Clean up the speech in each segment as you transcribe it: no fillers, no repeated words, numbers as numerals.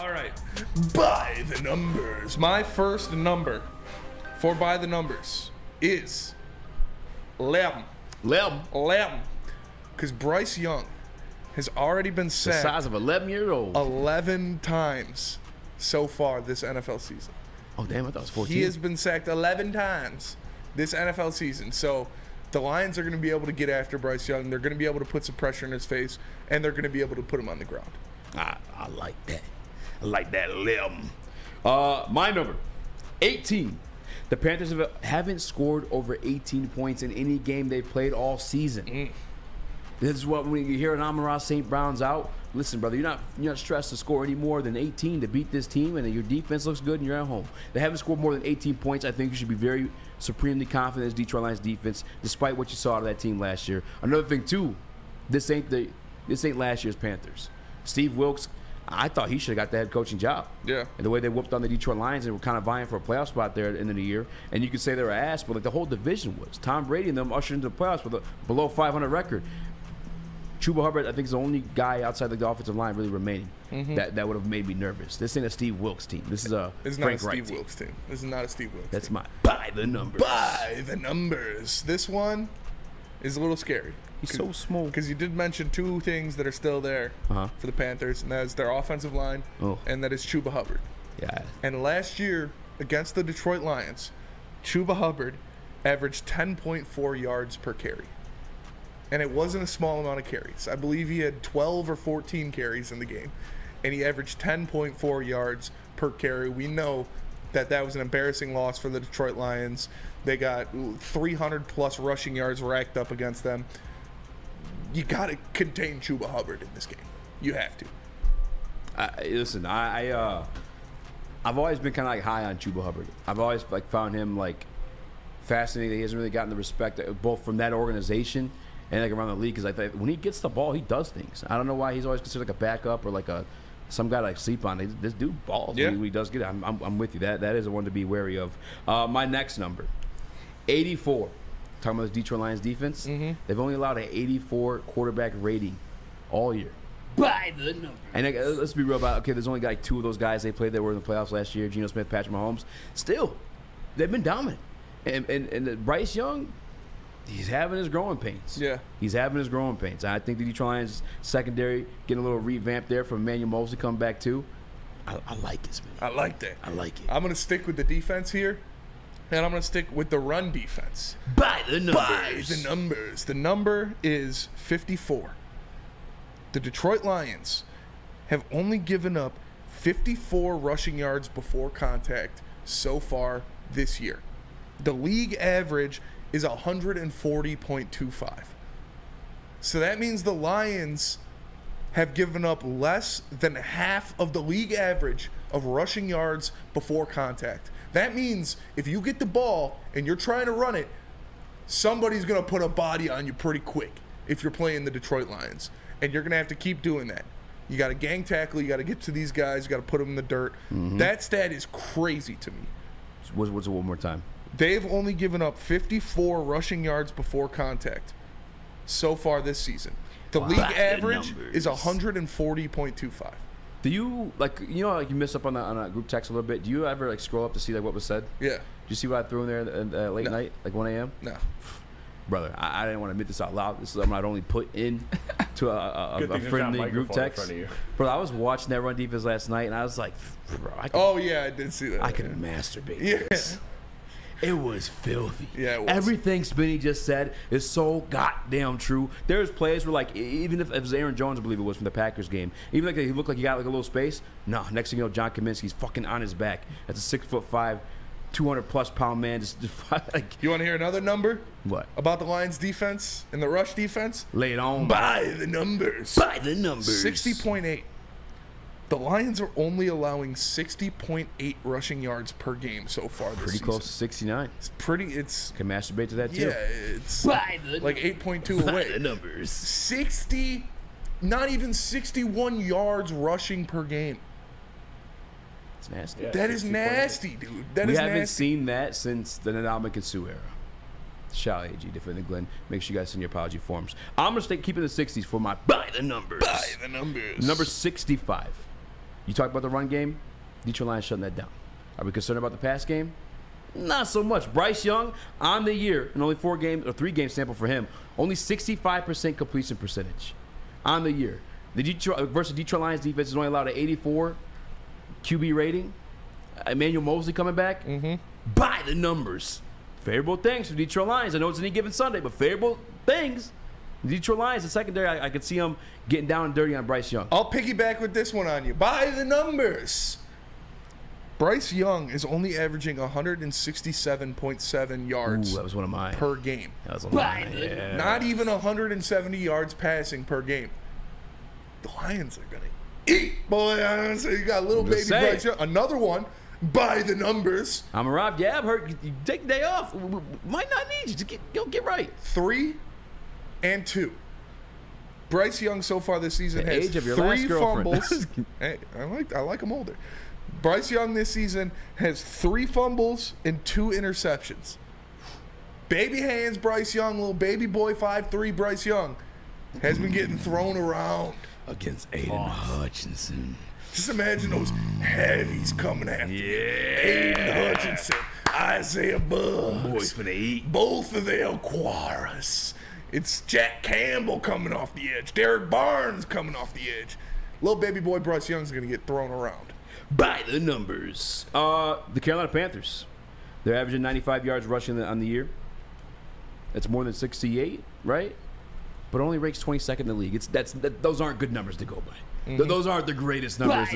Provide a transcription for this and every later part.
All right. By the numbers. My first number for by the numbers is 11. 11. Because Bryce Young has already been sacked. The size of an 11-year-old. 11 times so far this NFL season. Oh, damn, I thought it was 14. He has been sacked 11 times this NFL season. So the Lions are going to be able to get after Bryce Young. They're going to be able to put some pressure in his face, and they're going to be able to put him on the ground. I like that. I like that limb. My number, 18. The Panthers haven't scored over 18 points in any game they've played all season. This is what, when you hear an Amon-Ra St. Brown's out, listen, brother, you're not stressed to score any more than 18 to beat this team, and your defense looks good and you're at home. They haven't scored more than 18 points. I think you should be very supremely confident in this Detroit Lions defense, despite what you saw out of that team last year. Another thing, too, this ain't last year's Panthers. Steve Wilkes, I thought he should have got the head coaching job. Yeah. And the way they whooped on the Detroit Lions and were kind of vying for a playoff spot there at the end of the year. And you could say they were ass, but like the whole division was. Tom Brady and them ushered into the playoffs with a below 500 record. Chuba Hubbard, I think, is the only guy outside the offensive line really remaining that would have made me nervous. This ain't a Steve Wilkes team. This is a Frank Wright team. This is not a Steve Wilkes team. That's my by the numbers. By the numbers. This one is a little scary. He's so small. Because you did mention two things that are still there for the Panthers, and that is their offensive line and that is Chuba Hubbard. Yeah. And last year against the Detroit Lions, Chuba Hubbard averaged 10.4 yards per carry. And it wasn't a small amount of carries. I believe he had 12 or 14 carries in the game, and he averaged 10.4 yards per carry. We know that that was an embarrassing loss for the Detroit Lions. They got 300-plus rushing yards racked up against them. You got to contain Chuba Hubbard in this game. You have to. Listen, I've always been kind of like high on Chuba Hubbard. I've always like found him like fascinating. He hasn't really gotten the respect both from that organization and like around the league, because I think when he gets the ball, he does things. I don't know why he's always considered like a backup or like a some guy to like sleep on. This dude balls. Yeah. He does get it. I'm with you. That is the one to be wary of. My next number, 84. Talking about the Detroit Lions defense, they've only allowed an 84 quarterback rating all year. By the numbers. And let's be real about it. Okay, there's only like two of those guys they played that were in the playoffs last year, Geno Smith, Patrick Mahomes. Still, they've been dominant. And Bryce Young, he's having his growing pains. Yeah. He's having his growing pains. I think the Detroit Lions secondary getting a little revamped there from Emmanuel Mosley come back too. I like this, man. I like that. I like it. I'm going to stick with the defense here. And I'm going to stick with the run defense. By the numbers. By the numbers. The number is 54. The Detroit Lions have only given up 54 rushing yards before contact so far this year. The league average is 140.25. So that means the Lions have given up less than half of the league average of rushing yards before contact. That means if you get the ball and you're trying to run it, somebody's going to put a body on you pretty quick if you're playing the Detroit Lions. And you're going to have to keep doing that. You got to gang tackle. You got to get to these guys. You got to put them in the dirt. That stat is crazy to me. What's it one more time? They've only given up 54 rushing yards before contact so far this season. The league average is 140.25. Do you, like, you know, like you miss up on a group text a little bit? Do you ever like scroll up to see like what was said? Yeah. Do you see what I threw in there late night, like 1 a.m.? No. Brother, I didn't want to admit this out loud. This is something I'd only put in to a friendly group text. Bro, I was watching that run defense last night, and I was like, bro, I could, I did see that. I could masturbate this. It was filthy. Yeah, it was. Everything Spinney just said is so goddamn true. There's plays where, like, even if it was Aaron Jones, I believe it was, from the Packers game, even like he looked like he got like a little space. No, next thing you know, John Kaminsky's fucking on his back. That's a 6'5", 200-plus-pound man. Just like, you want to hear another number? What? About the Lions' defense and the rush defense? Lay it on. By the numbers. By the numbers. 60.8. The Lions are only allowing 60.8 rushing yards per game so far this season. Pretty close to 69. It's pretty. It's can masturbate to that too. Yeah, it's like 8.2 away. The numbers. 60, not even 61 yards rushing per game. It's nasty. Yeah, that is nasty, dude. That is nasty. We haven't seen that since the Ndamukong Suh era. Shout out, AG, defending Glenn. Make sure you guys send your apology forms. I'm gonna stay keeping the 60s for my by the numbers. By the numbers. Number 65. You talk about the run game, Detroit Lions shutting that down. Are we concerned about the pass game? Not so much. Bryce Young on the year, and only three game sample for him, only 65% completion percentage on the year. The Detroit Lions defense is only allowed an 84 QB rating. Emmanuel Mosley coming back. By the numbers, favorable things for Detroit Lions. I know it's any given Sunday, but favorable things. Detroit Lions, the secondary, I could see them getting down and dirty on Bryce Young. I'll piggyback with this one on you. By the numbers, Bryce Young is only averaging 167.7 yards. Ooh, that was one of mine. Per game. That was one of mine. Yeah. Not even 170 yards passing per game. The Lions are going to eat, boy. So you got little baby Bryce Young. Another one. By the numbers. Amon-Ra, yeah, I've heard. You take the day off. Might not need you. Just get right. 3 and 2. Bryce Young so far this season has 3 fumbles. Hey, I like him older. Bryce Young this season has 3 fumbles and 2 interceptions. Baby hands Bryce Young, little baby boy 5'3 Bryce Young has been getting thrown around. Against Aidan Hutchinson. Just imagine those heavies coming after you. Aidan Hutchinson, Isaiah Buggs. Boys for the eat. Both of their quarters. It's Jack Campbell coming off the edge. Derek Barnes coming off the edge. Little baby boy Bryce Young's going to get thrown around. By the numbers. The Carolina Panthers, they're averaging 95 yards rushing on the year. That's more than 68, right? But only ranks 22nd in the league. Those aren't good numbers to go by. Those aren't the greatest numbers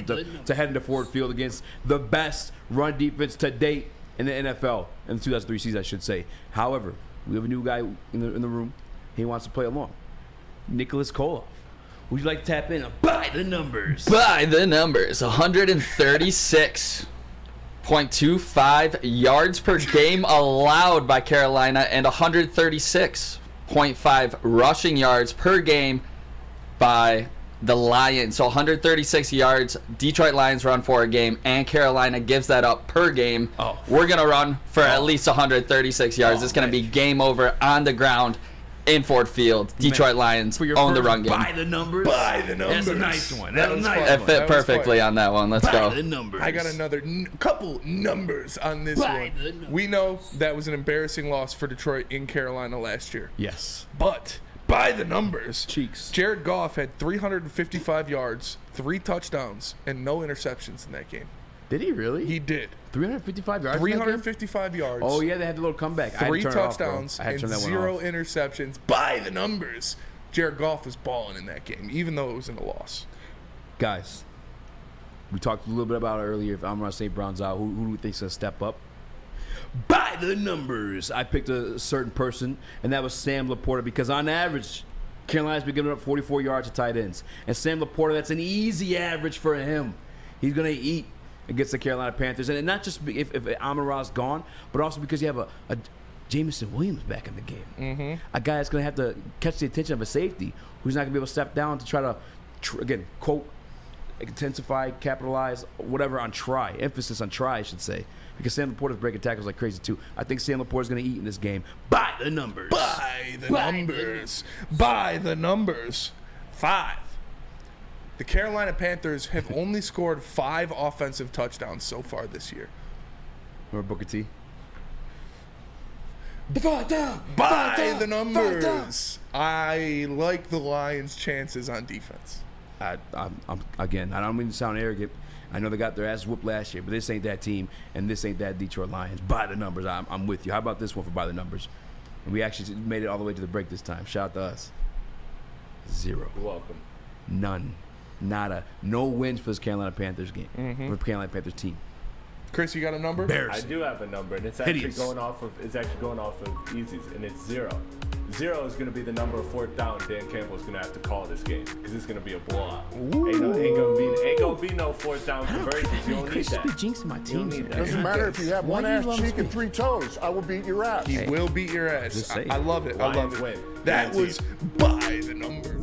to head into Ford Field against the best run defense to date in the NFL, in the 2003 season, I should say. However, we have a new guy in the room. He wants to play along. Nicholas Koloff. Would you like to tap in? By the numbers. By the numbers. 136.25 yards per game allowed by Carolina and 136.5 rushing yards per game by the Lions. So 136 yards Detroit Lions run for a game, and Carolina gives that up per game. We're going to run for at least 136 yards. It's going to be game over on the ground in Ford Field. Detroit Lions own the run game. By the numbers. By the numbers. That's a nice one. That fit perfectly on that one. Let's go. By the numbers. I got another couple numbers on this one. We know that was an embarrassing loss for Detroit in Carolina last year. Yes. But by the numbers, Jared Goff had 355 yards, 3 touchdowns, and no interceptions in that game. Did he really? He did. 355 yards? 355 yards. Oh, yeah, they had the little comeback. 3 touchdowns and 0 interceptions. By the numbers, Jared Goff was balling in that game, even though it was in a loss. Guys, we talked a little bit about it earlier. If Amon-Ra St. Brown's out, who do we think is going to step up? By the numbers, I picked a certain person, and that was Sam Laporta, because on average, Carolina's been giving up 44 yards to tight ends. And Sam Laporta, that's an easy average for him. He's going to eat against the Carolina Panthers. And not just if Amon-Ra's gone, but also because you have a Jameson Williams back in the game. A guy that's going to have to catch the attention of a safety who's not going to be able to step down to try to, again, quote, intensify, capitalize, whatever, on try. Emphasis on try, I should say. Because Sam Laporta's breaking tackles like crazy, too. I think Sam Laporta's going to eat in this game. By the numbers. By the numbers. By the numbers. 5. The Carolina Panthers have only scored 5 offensive touchdowns so far this year. Or Booker T. By the numbers. I like the Lions' chances on defense. Again, I don't mean to sound arrogant. I know they got their ass whooped last year, but this ain't that team, and this ain't that Detroit Lions. By the numbers, I'm with you. How about this one for by the numbers? And we actually made it all the way to the break this time. Shout out to us. 0. You're welcome. None. Nada. No wins for this Carolina Panthers game. For the Carolina Panthers team. Chris, you got a number? I do have a number, and it's actually going off of easies, and it's 0. 0 is going to be the number of 4th down. Dan Campbell is going to have to call this game because it's going to be a blowout. Ain't going to be no 4th down conversions. You don't need that. It doesn't matter if you have one ass cheek and 3 toes. I will beat your ass. He will beat your ass. I love it. I love it. That was by the numbers.